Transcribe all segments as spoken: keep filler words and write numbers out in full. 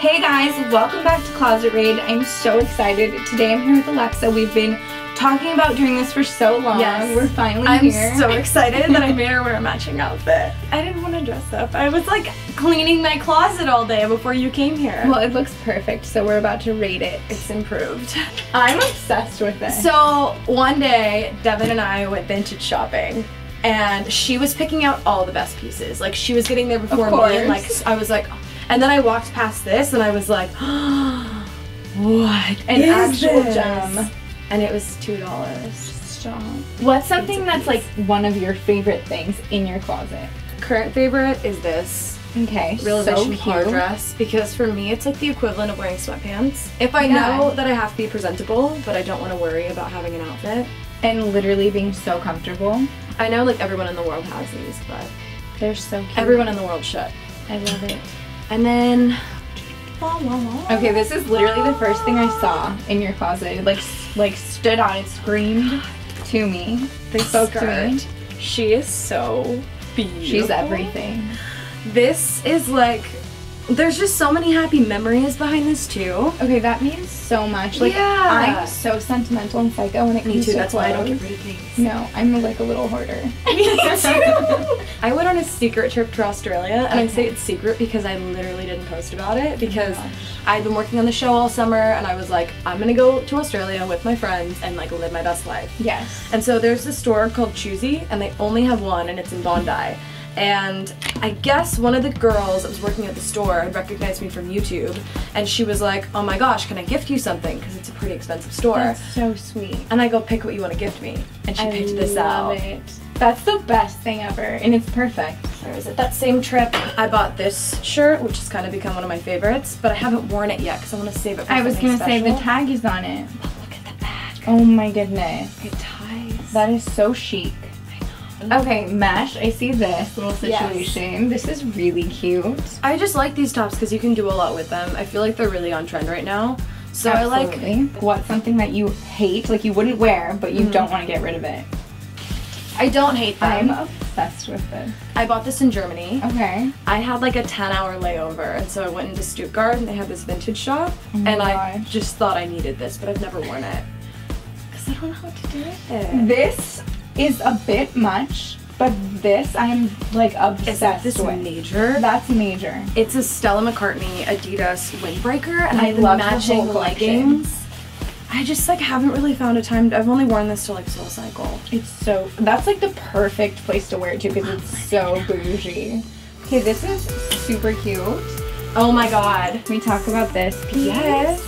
Hey guys, welcome back to Closet Raid. I'm so excited. Today I'm here with Alexa. We've been talking about doing this for so long. Yes. We're finally I'm here. I'm so excited that I made her wear a matching outfit. I didn't want to dress up. I was like cleaning my closet all day before you came here. Well, it looks perfect, so we're about to rate it. It's improved. I'm obsessed with it. So one day, Devin and I went vintage shopping. And she was picking out all the best pieces. Like, she was getting there before me, and like, I was like, oh. And then I walked past this, and I was like, oh, what an actual this? gem. And it was two dollars. Stop. What's something that's like one of your favorite things in your closet? Current favorite is this. Okay, Realization so par dress, because for me it's like the equivalent of wearing sweatpants. If I yeah. know that I have to be presentable, but I don't want to worry about having an outfit. And literally being so comfortable. I know like everyone in the world has these, but they're so cute. Everyone in the world should. I love it. And then, okay, this is literally the first thing I saw in your closet. Like, like stood out and screamed to me. They spoke skirt. to me. She is so beautiful. She's everything. This is like, there's just so many happy memories behind this too. Okay, that means so much. Like, yeah. I'm so sentimental and psycho when it comes to Me too, that's clothes. Why I don't get rid of things. No, I'm like a little hoarder. Me too! I went on a secret trip to Australia, and okay. I say it's secret because I literally didn't post about it, because oh I'd been working on the show all summer, and I was like, I'm gonna go to Australia with my friends and like live my best life. Yes. And so there's this store called Choosy, and they only have one, and it's in Bondi. And I guess one of the girls that was working at the store had recognized me from YouTube, and she was like, oh my gosh, can I gift you something? Because it's a pretty expensive store. That's so sweet. And I go, pick what you want to gift me. And she I picked this out. I love it. That's the best thing ever, and it's perfect. Where is it? That same trip, I bought this shirt, which has kind of become one of my favorites, but I haven't worn it yet because I want to save it for I something special. I was going to say, the tag is on it. But look at the back. Oh my goodness. It ties. That is so chic. Okay, mesh. I see this little situation. Yes. This is really cute. I just like these tops because you can do a lot with them. I feel like they're really on trend right now. So Absolutely. I like... What's something that you hate, like you wouldn't wear, but you mm-hmm. don't want to get rid of it? I don't hate them. I'm obsessed with this. I bought this in Germany. Okay. I had like a ten hour layover, and so I went into Stuttgart, and they had this vintage shop, oh and gosh. I just thought I needed this, but I've never worn it. Because I don't know what to do with it. This... is a bit much, but this I am like obsessed is that this with. Major? That's major. It's a Stella McCartney Adidas windbreaker, and I, I love matching the leggings. I just like haven't really found a time. To, I've only worn this to like Soul Cycle. It's so that's like the perfect place to wear it to because it's so bougie. Okay, this is super cute. Oh my god. Can we talk about this piece? Yes.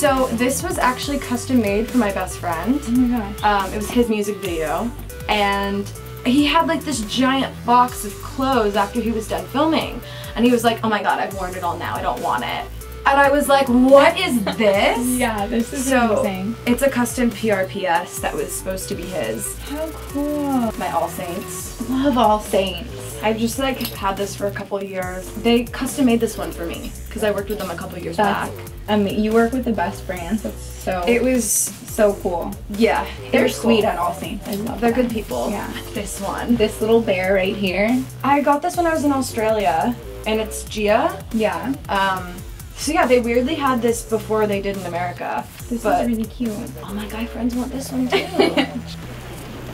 So this was actually custom made for my best friend. Oh my gosh. Um, it was his music video, and he had like this giant box of clothes after he was done filming, and he was like, oh my god, I've worn it all now, I don't want it. And I was like, what is this? Yeah, this is so amazing. It's a custom P R P S that was supposed to be his. How cool. My All Saints. Love All Saints. I've just like had this for a couple of years. They custom made this one for me because I worked with them a couple of years That's, back. I mean, you work with the best brands. That's so. It was so cool. Yeah, they're sweet cool. at All Saints. I love. They're them. good people. Yeah. This one, this little bear right here. I got this when I was in Australia, and it's Gia. Yeah. Um. So yeah, they weirdly had this before they did in America. This but, is really cute. Oh my guy friends want this one too.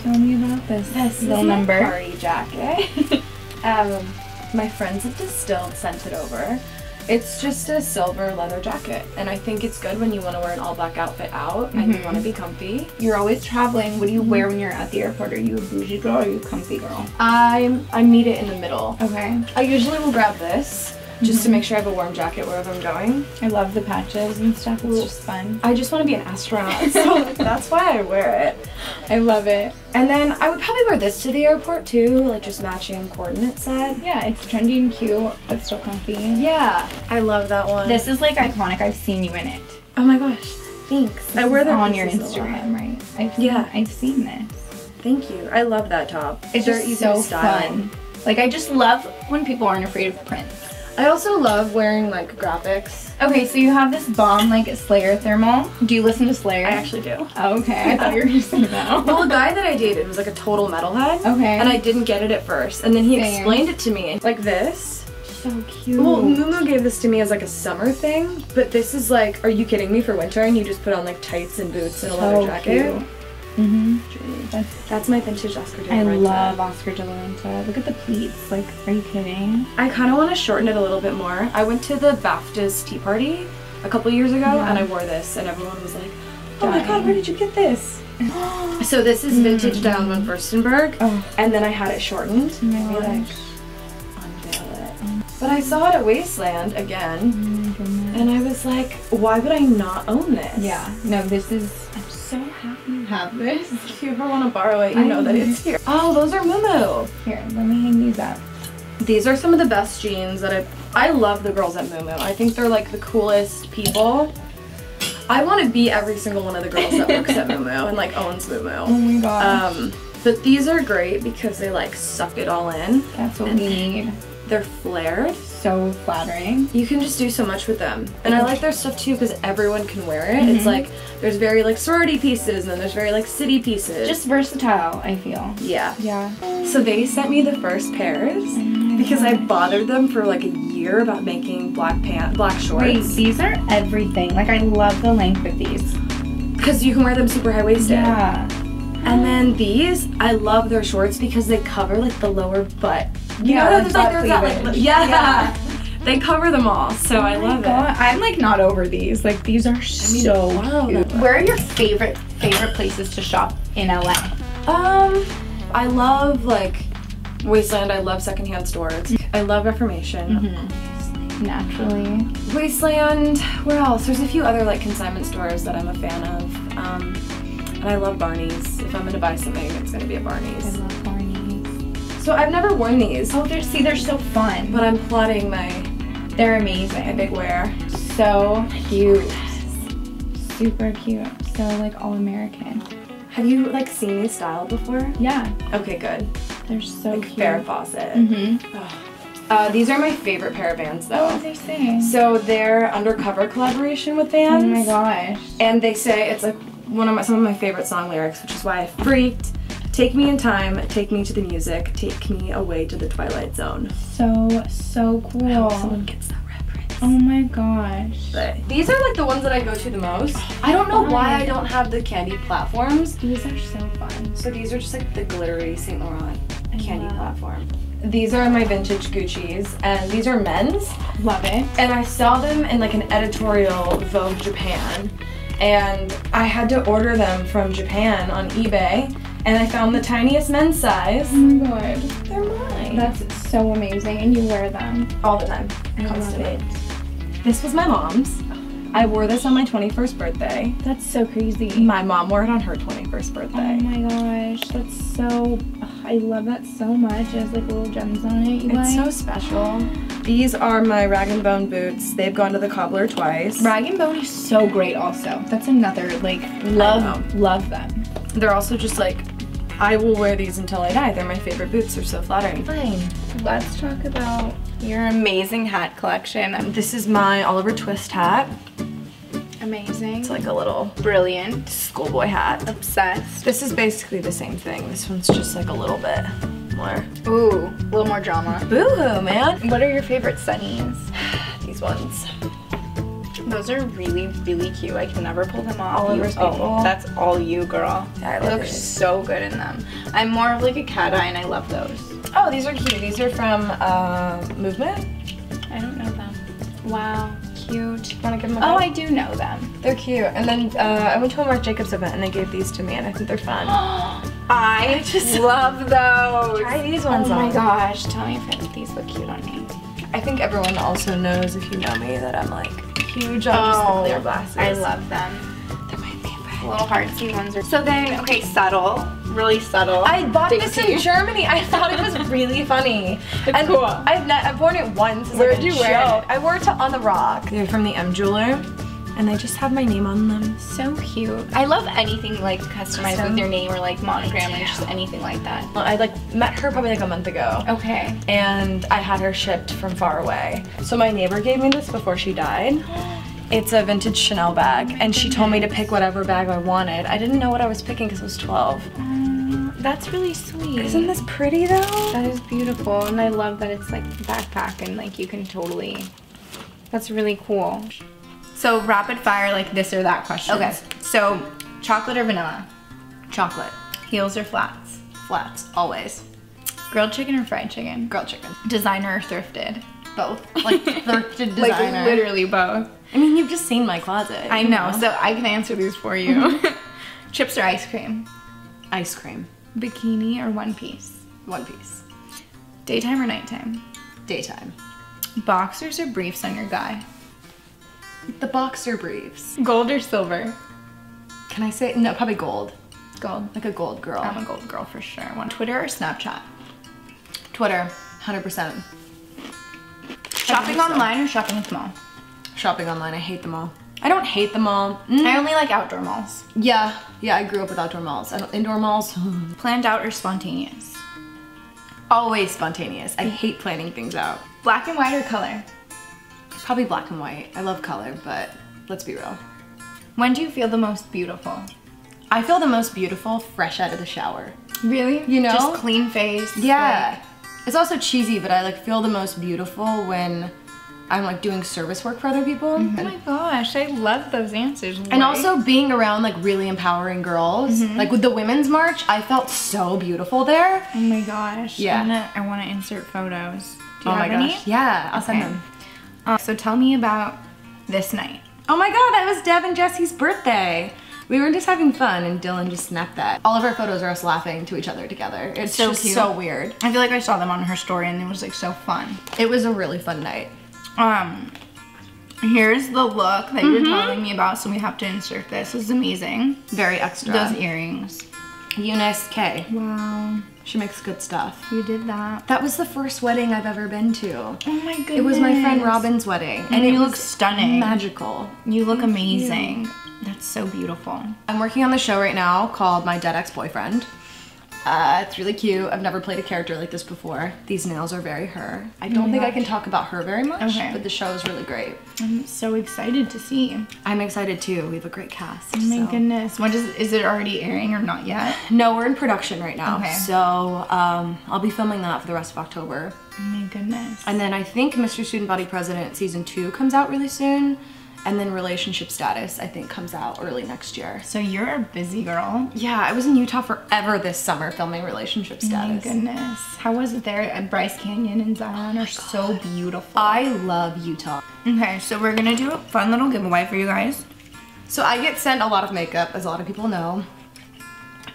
Tell me about this. This little is number. My party jacket. Um, my friends at Distilled sent it over. It's just a silver leather jacket, and I think it's good when you want to wear an all-black outfit out mm-hmm. and you want to be comfy. You're always traveling. What do you mm-hmm. wear when you're at the airport? Are you a bougie girl or are you a comfy girl? I'm, I meet it in the middle. Okay. I usually will grab this just mm-hmm. to make sure I have a warm jacket wherever I'm going. I love the patches and stuff. It's just fun. I just want to be an astronaut, so that's why I wear it. I love it. And then I would probably wear this to the airport too, like just matching coordinate set. Yeah, it's trendy and cute, but still comfy. Yeah, I love that one. This is like iconic. I've seen you in it. Oh my gosh, thanks. This I wear that on your Instagram, right? I've seen, yeah, I've seen this. Thank you. I love that top. It's just easy so style. fun. Like I just love when people aren't afraid of prints. I also love wearing like graphics. Okay, so you have this bomb like Slayer thermal. Do you listen to Slayer? I actually do. Oh, okay, I thought you were gonna say that. Well, a guy that I dated was like a total metalhead. Okay. And I didn't get it at first, and then he Same. explained it to me. Like this. so cute. Well, Moomoo gave this to me as like a summer thing, but this is like, are you kidding me, for winter? And you just put on like tights and boots and a so leather jacket. Cute. Mm-hmm. That's, That's my vintage Oscar De La Renta. I love Oscar De La Renta. Look at the pleats. Like, are you kidding? I kind of want to shorten it a little bit more. I went to the BAFTA's tea party a couple years ago, yeah. and I wore this, and everyone was like, oh Dying. my god, where did you get this? So this is vintage mm-hmm. Diane von Furstenberg, oh. and then I had it shortened. Maybe like, unveil it. But I saw it at Wasteland again, oh and I was like, why would I not own this? Yeah. No, this is... I'm so happy you have this. If you ever want to borrow it, you I know that it's here. Oh, those are Moomoo. Here, let me hang these up. These are some of the best jeans that I've... I love the girls at Moomoo. I think they're like the coolest people. I want to be every single one of the girls that works at Moomoo and like owns Moomoo. Oh my gosh. Um, but these are great because they like suck it all in. That's what and we need. They're flared. So flattering. You can just do so much with them. And I like their stuff too because everyone can wear it. Mm-hmm. It's like, there's very like sorority pieces and then there's very like city pieces. Just versatile, I feel. Yeah. Yeah. So they sent me the first pairs because I bothered them for like a year about making black pants, black shorts. Wait, these are everything. Like I love the length of these. Because you can wear them super high-waisted. Yeah. And then these, I love their shorts because they cover like the lower butt. You yeah, know, like, like, there's that, like, yeah. yeah. They cover them all, so oh I love God. it. I'm like not over these. Like these are I mean, so wow. cute. Where are your favorite favorite places to shop in L A? Um, I love like Wasteland. I love secondhand stores. I love Reformation. Mm-hmm. Naturally. Wasteland. Where else? There's a few other like consignment stores that I'm a fan of. Um, and I love Barney's. If I'm gonna buy something, it's gonna be at Barney's. I love Barney's. So I've never worn these. Oh, they're, see, they're so fun. But I'm plotting my... They're amazing. My big wear. So cute. Yes. Super cute. So, like, all-American. Have you, like, seen these styled before? Yeah. Okay, good. They're so like cute. Farrah Fawcett. Mm-hmm. Oh. Uh, these are my favorite pair of Vans, though. Oh, they say. So they're Undercover collaboration with Vans. Oh, my gosh. And they say it's, like, one of my, some of my favorite song lyrics, which is why I freaked. Take me in time, take me to the music, take me away to the Twilight Zone. So, so cool. I hope someone gets that reference. Oh my gosh. But these are like the ones that I go to the most. Oh, I don't know fun. why I don't have the candy platforms. These are so fun. So these are just like the glittery Saint Laurent I candy platform. These are my vintage Gucci's, and these are men's. Love it. And I saw them in like an editorial Vogue Japan, and I had to order them from Japan on eBay. And I found the tiniest men's size. Oh my god. They're mine. That's so amazing. And you wear them all the time. I love it. This was my mom's. I wore this on my twenty-first birthday. That's so crazy. My mom wore it on her twenty-first birthday. Oh my gosh. That's so... I love that so much. It has like little gems on it. You it's like. so special. These are my Rag and Bone boots. They've gone to the cobbler twice. Rag and Bone is so great also. That's another like... Love, love them. They're also just like... I will wear these until I die. They're my favorite boots. They're so flattering. Fine. Let's talk about your amazing hat collection. This is my Oliver Twist hat. Amazing. It's like a little brilliant schoolboy hat. Obsessed. This is basically the same thing. This one's just like a little bit more. Ooh, a little more drama. Boohoo, man. What are your favorite sunnies? These ones. Those are really, really cute. I can never pull them off. Oliver's people. Oh, that's all you, girl. Yeah, they look so good in them. I'm more of like a cat eye, and I love those. Oh, these are cute. These are from uh, Movement. I don't know them. Wow, cute. Want to give them? A oh, I do know them. They're cute. And then uh, I went to a Marc Jacobs event, and they gave these to me, and I think they're fun. I just love those. Try these ones. Oh my on. gosh! Tell me if these look cute on me. I think everyone also knows, if you know me, that I'm like. Huge on clear glasses. I love them. They're my favorite. Little heartsy ones. Are so then, okay, subtle, really subtle. I bought Thank this you. in Germany. I thought it was really funny. It's and cool. I've not, I've worn it once. Where like did you show. wear it? I wore it to On the Rock. They're from the M Jeweler, and they just have my name on them. So cute. I love anything like customized Custom. with your name or like monogram or just anything like that. Well, I like met her probably like a month ago. Okay. And I had her shipped from far away. So my neighbor gave me this before she died. It's a vintage Chanel bag, and she told me to pick whatever bag I wanted. I didn't know what I was picking because I was twelve. Um, That's really sweet. Isn't this pretty though? That is beautiful, and I love that it's like a backpack and like you can totally, that's really cool. So rapid fire, like this or that question. Okay. So chocolate or vanilla? Chocolate. Heels or flats? Flats, always. Grilled chicken or fried chicken? Grilled chicken. Designer or thrifted? Both. Like thrifted designer. Like literally both. I mean, you've just seen my closet. I know, know, so I can answer these for you. Chips or ice cream? Ice cream. Bikini or one piece? One piece. Daytime or nighttime? Daytime. Boxers or briefs on your guy? The boxer briefs. Gold or silver? Can I say, no, probably gold. Gold. Like a gold girl. I'm a gold girl for sure. One. Twitter or Snapchat? Twitter, one hundred percent. Shopping online or shopping at the mall? Shopping online, I hate them all. I don't hate them all. Mm. I only like outdoor malls. Yeah, yeah, I grew up with outdoor malls. I don't, indoor malls. Planned out or spontaneous? Always spontaneous. I hate planning things out. Black and white or color? Probably black and white. I love color, but let's be real. When do you feel the most beautiful? I feel the most beautiful fresh out of the shower. Really? You know? Just clean face. Yeah. Like... It's also cheesy, but I like feel the most beautiful when I'm like doing service work for other people. Mm-hmm. Oh my gosh, I love those answers. What? And also being around like really empowering girls. Mm-hmm. Like with the women's march, I felt so beautiful there. Oh my gosh. Yeah. I'm gonna, I want to insert photos. Do you oh have my any? Gosh. Yeah, I'll okay. send them. Uh, so tell me about this night. Oh my god, that was Deb and Jesse's birthday. We were just having fun and Dylan just snapped that. All of our photos are us laughing to each other together. It's so just cute. So weird. I feel like I saw them on her story and it was like so fun. It was a really fun night. Um, here's the look that mm-hmm. you were telling me about, so we have to insert this. This is amazing. Very extra. Those earrings. Eunice K. Wow. She makes good stuff. You did that. That was the first wedding I've ever been to. Oh my goodness. It was my friend Robin's wedding. And, and you look stunning. Magical. You look Thank amazing. You. That's so beautiful. I'm working on the show right now called My Dead Ex-Boyfriend. Uh, it's really cute. I've never played a character like this before. These nails are very her. I don't oh think gosh. I can talk about her very much, okay. but the show is really great. I'm so excited to see. I'm excited too. We have a great cast. Oh my so. goodness. When does, is it already airing or not yet? No, we're in production right now. Okay. So um, I'll be filming that for the rest of October. Oh my goodness. And then I think Mister Student Body President season two comes out really soon. And then Relationship Status, I think, comes out early next year. So you're a busy girl. Yeah, I was in Utah forever this summer filming Relationship Status. Oh my goodness. How was it there at Bryce Canyon and Zion? Oh are God. So beautiful. I love Utah. Okay, so we're gonna do a fun little giveaway for you guys. So I get sent a lot of makeup, as a lot of people know.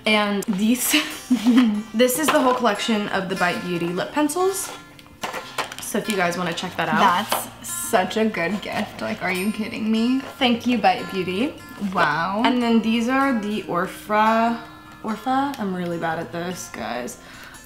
And these, this is the whole collection of the Bite Beauty lip pencils. So if you guys wanna check that out. That's such a good gift. Like, are you kidding me? Thank you, Bite Beauty. Wow. And then these are the Orfra, Orfa? I'm really bad at this, guys.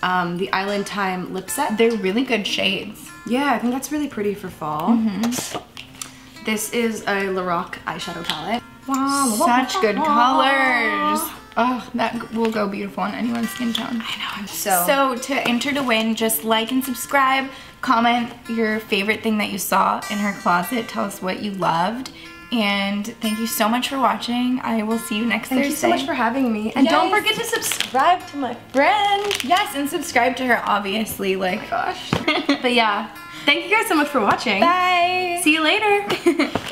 Um, the Island Time lip set. They're really good shades. Yeah, I think that's really pretty for fall. Mm-hmm. This is a Lorac eyeshadow palette. Wow, such good colors. Oh, that will go beautiful on anyone's skin tone. I know. So, so to enter to win, just like and subscribe. Comment your favorite thing that you saw in her closet. Tell us what you loved. And thank you so much for watching. I will see you next Thursday. Thank you so much for having me. And yes. don't forget to subscribe to my friend. Yes, and subscribe to her, obviously. Like, oh my gosh. But yeah. Thank you guys so much for watching. Bye. See you later.